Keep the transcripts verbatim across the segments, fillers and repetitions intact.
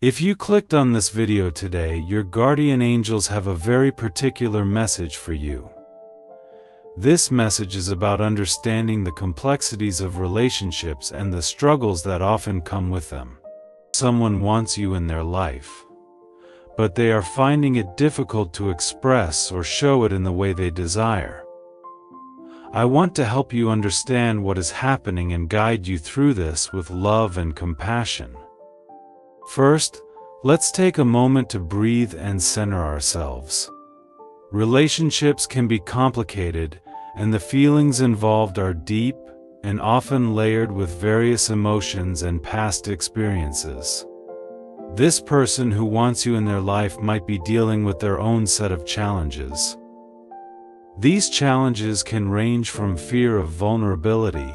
If you clicked on this video today, your guardian angels have a very particular message for you. This message is about understanding the complexities of relationships and the struggles that often come with them. Someone wants you in their life, but they are finding it difficult to express or show it in the way they desire. I want to help you understand what is happening and guide you through this with love and compassion. First, let's take a moment to breathe and center ourselves. Relationships can be complicated, and the feelings involved are deep and often layered with various emotions and past experiences. This person who wants you in their life might be dealing with their own set of challenges. These challenges can range from fear of vulnerability,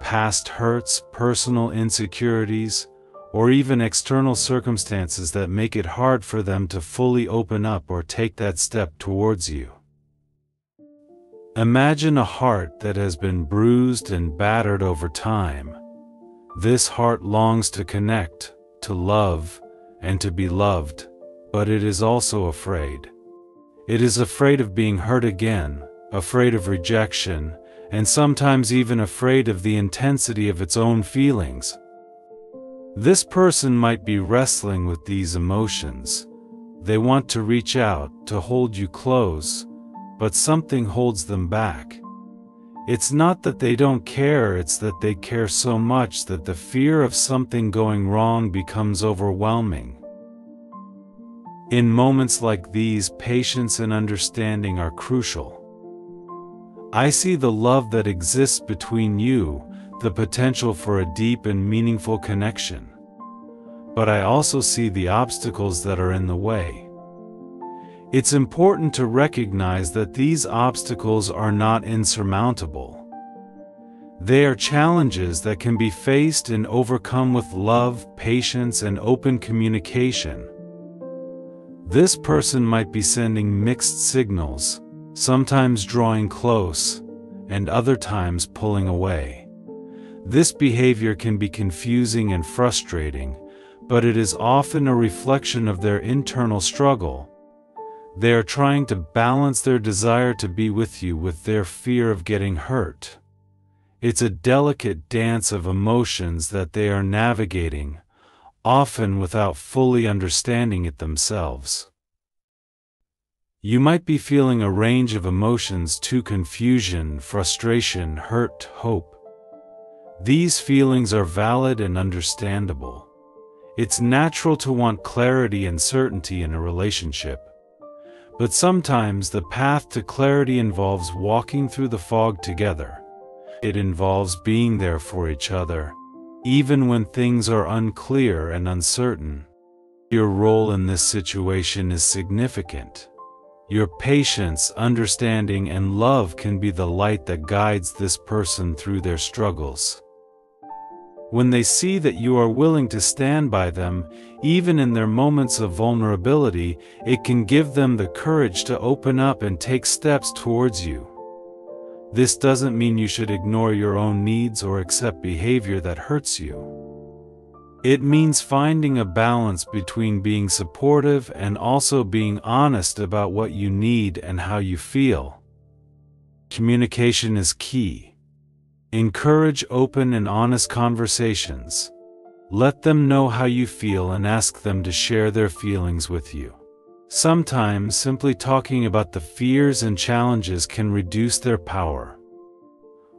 past hurts, personal insecurities, or even external circumstances that make it hard for them to fully open up or take that step towards you. Imagine a heart that has been bruised and battered over time. This heart longs to connect, to love, and to be loved, but it is also afraid. It is afraid of being hurt again, afraid of rejection, and sometimes even afraid of the intensity of its own feelings. This person might be wrestling with these emotions. They want to reach out, to hold you close, but something holds them back. It's not that they don't care, it's that they care so much that the fear of something going wrong becomes overwhelming. In moments like these, patience and understanding are crucial. I see the love that exists between you, the potential for a deep and meaningful connection. But I also see the obstacles that are in the way. It's important to recognize that these obstacles are not insurmountable. They are challenges that can be faced and overcome with love, patience, and open communication. This person might be sending mixed signals, sometimes drawing close, and other times pulling away. This behavior can be confusing and frustrating, but it is often a reflection of their internal struggle. They are trying to balance their desire to be with you with their fear of getting hurt. It's a delicate dance of emotions that they are navigating, often without fully understanding it themselves. You might be feeling a range of emotions too: confusion, frustration, hurt, hope. These feelings are valid and understandable. It's natural to want clarity and certainty in a relationship. But sometimes the path to clarity involves walking through the fog together. It involves being there for each other, even when things are unclear and uncertain. Your role in this situation is significant. Your patience, understanding, and love can be the light that guides this person through their struggles. When they see that you are willing to stand by them, even in their moments of vulnerability, it can give them the courage to open up and take steps towards you. This doesn't mean you should ignore your own needs or accept behavior that hurts you. It means finding a balance between being supportive and also being honest about what you need and how you feel. Communication is key. Encourage open and honest conversations. Let them know how you feel and ask them to share their feelings with you. Sometimes simply talking about the fears and challenges can reduce their power.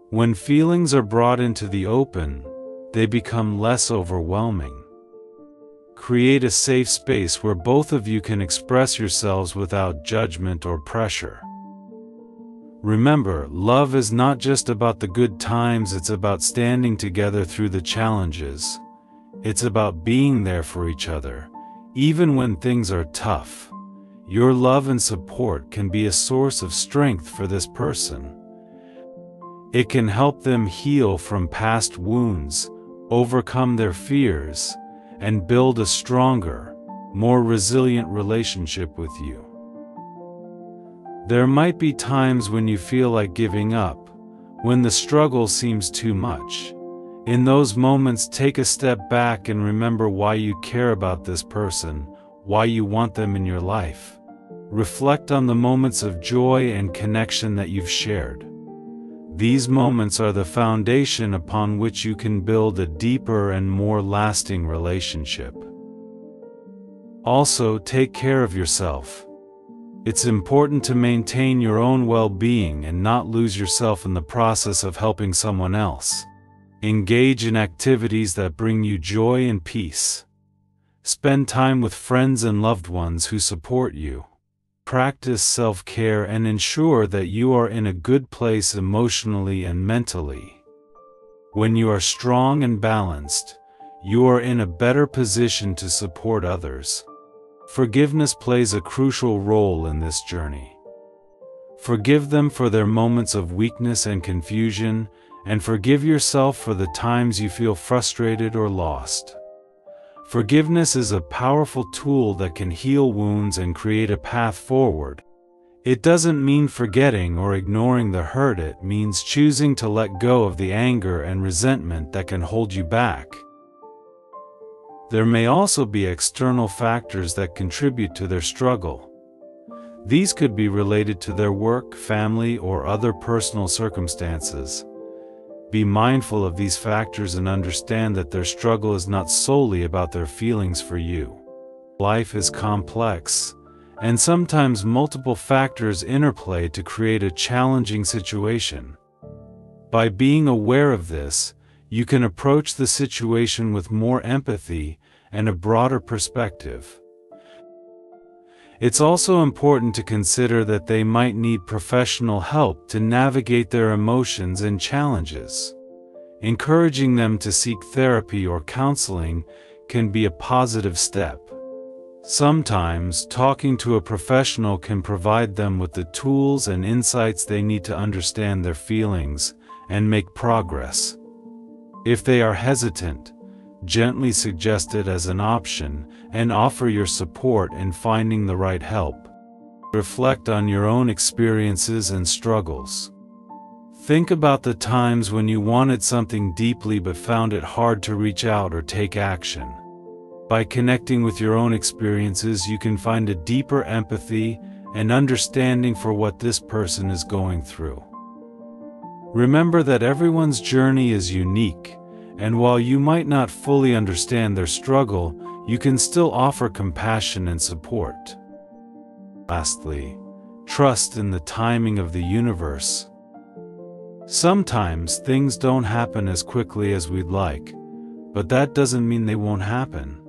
When feelings are brought into the open, they become less overwhelming. Create a safe space where both of you can express yourselves without judgment or pressure. Remember, love is not just about the good times, it's about standing together through the challenges. It's about being there for each other, even when things are tough. Your love and support can be a source of strength for this person. It can help them heal from past wounds, overcome their fears, and build a stronger, more resilient relationship with you. There might be times when you feel like giving up, when the struggle seems too much. In those moments, take a step back and remember why you care about this person, why you want them in your life. Reflect on the moments of joy and connection that you've shared. These moments are the foundation upon which you can build a deeper and more lasting relationship. Also, take care of yourself. It's important to maintain your own well-being and not lose yourself in the process of helping someone else. Engage in activities that bring you joy and peace. Spend time with friends and loved ones who support you. Practice self-care and ensure that you are in a good place emotionally and mentally. When you are strong and balanced, you are in a better position to support others. Forgiveness plays a crucial role in this journey. Forgive them for their moments of weakness and confusion, and forgive yourself for the times you feel frustrated or lost. Forgiveness is a powerful tool that can heal wounds and create a path forward. It doesn't mean forgetting or ignoring the hurt. It means choosing to let go of the anger and resentment that can hold you back. There may also be external factors that contribute to their struggle. These could be related to their work, family, or other personal circumstances. Be mindful of these factors and understand that their struggle is not solely about their feelings for you. Life is complex, and sometimes multiple factors interplay to create a challenging situation. By being aware of this, you can approach the situation with more empathy and a broader perspective. It's also important to consider that they might need professional help to navigate their emotions and challenges. Encouraging them to seek therapy or counseling can be a positive step. Sometimes, talking to a professional can provide them with the tools and insights they need to understand their feelings and make progress. If they are hesitant, gently suggest it as an option and offer your support in finding the right help. Reflect on your own experiences and struggles. Think about the times when you wanted something deeply but found it hard to reach out or take action. By connecting with your own experiences, you can find a deeper empathy and understanding for what this person is going through. Remember that everyone's journey is unique, and while you might not fully understand their struggle, you can still offer compassion and support. Lastly, trust in the timing of the universe. Sometimes things don't happen as quickly as we'd like, but that doesn't mean they won't happen.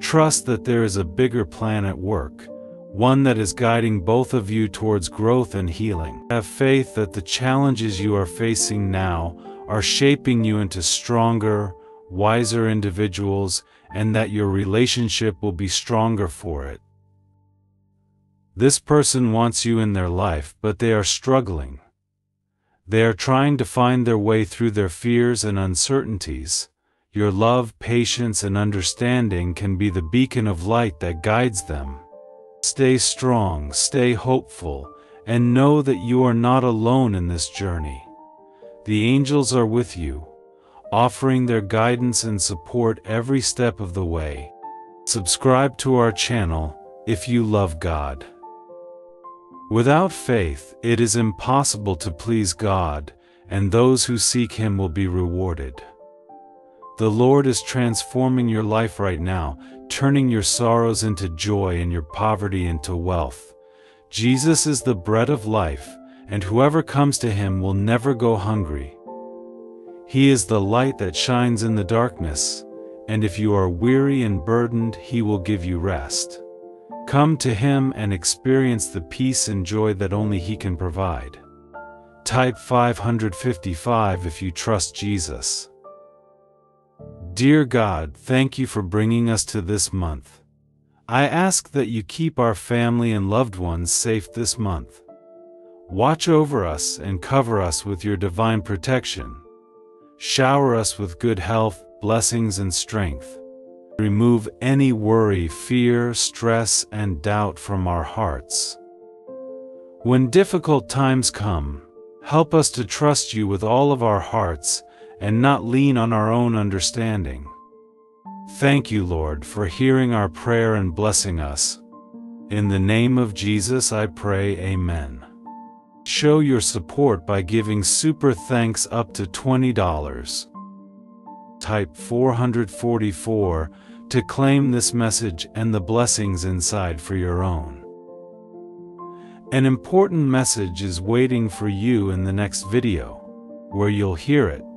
Trust that there is a bigger plan at work, one that is guiding both of you towards growth and healing. Have faith that the challenges you are facing now are shaping you into stronger, wiser individuals, and that your relationship will be stronger for it. This person wants you in their life, but they are struggling. They are trying to find their way through their fears and uncertainties. Your love, patience, and understanding can be the beacon of light that guides them. Stay strong, stay hopeful, and know that you are not alone in this journey. The angels are with you, offering their guidance and support every step of the way. Subscribe to our channel if you love God. Without faith, it is impossible to please God, and those who seek Him will be rewarded. The Lord is transforming your life right now, turning your sorrows into joy and your poverty into wealth. Jesus is the bread of life, and whoever comes to Him will never go hungry. He is the light that shines in the darkness, and if you are weary and burdened, He will give you rest. Come to Him and experience the peace and joy that only He can provide. Type five hundred fifty-five if you trust Jesus. Dear God, thank you for bringing us to this month. I ask that you keep our family and loved ones safe this month. Watch over us and cover us with your divine protection. Shower us with good health, blessings, and strength. Remove any worry, fear, stress, and doubt from our hearts. When difficult times come, help us to trust you with all of our hearts and not lean on our own understanding. Thank you, Lord, for hearing our prayer and blessing us. In the name of Jesus I pray, amen. Show your support by giving super thanks up to twenty dollars. Type four hundred forty-four to claim this message and the blessings inside for your own. An important message is waiting for you in the next video, where you'll hear it.